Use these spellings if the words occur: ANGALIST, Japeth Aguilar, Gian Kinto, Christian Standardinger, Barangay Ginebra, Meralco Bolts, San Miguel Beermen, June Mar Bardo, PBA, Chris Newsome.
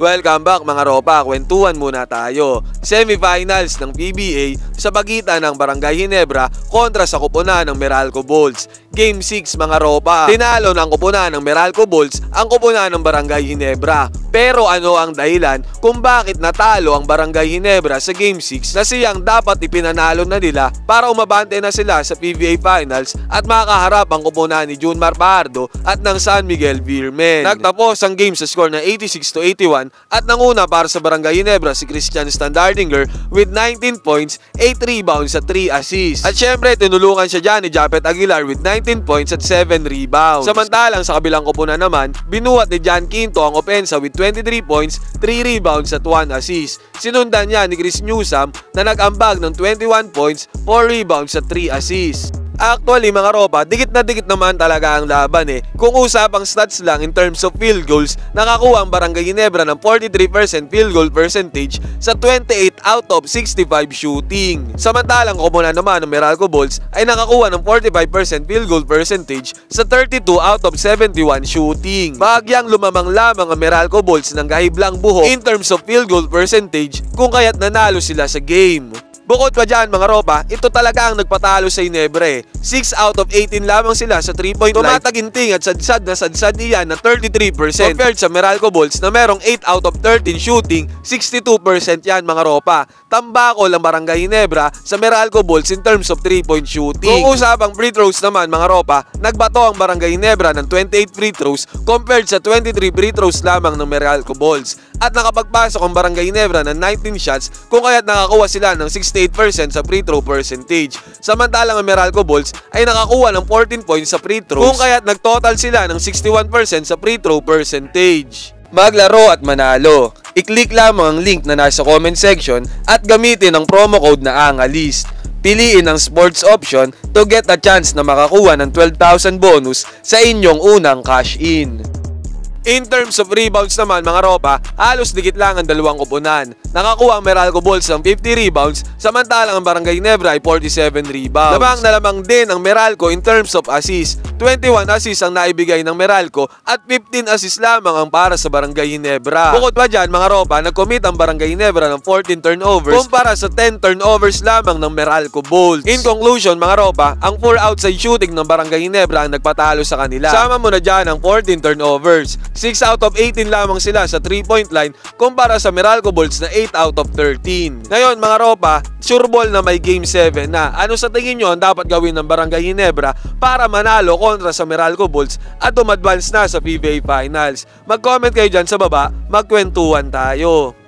Welcome back mga ropa, kwentuhan muna tayo. Semifinals ng PBA sa pagitan ng Barangay Ginebra kontra sa kupunan ng Meralco Bolts. Game 6 mga ropa, tinalo ng kupunan ng Meralco Bolts ang kupunan ng Barangay Ginebra. Pero ano ang dahilan kung bakit natalo ang Barangay Ginebra sa Game 6 na siyang dapat ipinanalo na nila para umabante na sila sa PBA Finals at makaharap ang kupunan ni June Mar Bardo at ng San Miguel Beermen. Nagtapos ang game sa score na 86-81 at nanguna para sa Barangay Ginebra si Christian Standardinger with 19 points, 8 rebounds at 3 assists. At syempre tinulungan siya dyan ni Japeth Aguilar with 19 points at 7 rebounds. Samantalang sa kabilang kupunan naman, binuhat ni Gian Kinto ang opensa with 23 points, 3 rebounds at 1 assist. Sinundan niya ni Chris Newsome na nag-ambag ng 21 points, 4 rebounds at 3 assists. Actually mga ropa, dikit naman talaga ang laban eh. Kung usapang stats lang in terms of field goals, nakakuha ang Barangay Ginebra ng 43% field goal percentage sa 28 out of 65 shooting. Samantalang kupunan naman ng Meralco Bolts ay nakakuha ng 45% field goal percentage sa 32 out of 71 shooting. Bahagyang lumamang lamang ang Meralco Bolts ng kahiblang buhok in terms of field goal percentage kung kaya't nanalo sila sa game. Bukod pa dyan mga ropa, ito talaga ang nagpatalo sa Ginebra eh. 6 out of 18 lamang sila sa 3-point line. Tumataginting at sadsad niya na 33% compared sa Meralco Bolts na merong 8 out of 13 shooting, 62% yan mga ropa. Tambakol ang Barangay Ginebra sa Meralco Bolts in terms of 3-point shooting. Kung usapang free throws naman mga ropa, nagbato ang Barangay Ginebra ng 28 free throws compared sa 23 free throws lamang ng Meralco Bolts. At nakapagpasok ang Barangay Ginebra ng 19 shots kung kaya't nakakuha sila ng 68% sa free throw percentage. Samantalang ang Meralco Bolts ay nakakuha ng 14 points sa free throws kung kaya't nagtotal sila ng 61% sa free throw percentage. Maglaro at manalo. I-click lamang ang link na nasa comment section at gamitin ang promo code na ANGALIST. Piliin ang sports option to get a chance na makakuha ng 12,000 bonus sa inyong unang cash-in. In terms of rebounds naman mga ropa, halos dikit lang ang dalawang kupunan. Nakakuha ang Meralco Bolts ng 50 rebounds, samantalang ang Barangay Ginebra ay 47 rebounds. Lamang na lamang din ang Meralco in terms of assists. 21 assists ang naibigay ng Meralco at 15 assists lamang ang para sa Barangay Ginebra. Bukod pa dyan mga ropa, nag-commit ang Barangay Ginebra ng 14 turnovers kumpara sa 10 turnovers lamang ng Meralco Bolts. In conclusion mga ropa, ang 4 outside shooting ng Barangay Ginebra ang nagpatalo sa kanila. Sama mo na dyan ang 14 turnovers. 6 out of 18 lamang sila sa 3-point line kumpara sa Meralco Bolts na 8 out of 13. Ngayon mga ropa, sure ball na may Game 7 na. Ano sa tingin nyo ang dapat gawin ng Barangay Ginebra para manalo kontra sa Meralco Bolts at umadvance na sa PBA Finals? Mag-comment kayo dyan sa baba, magkwentuhan tayo.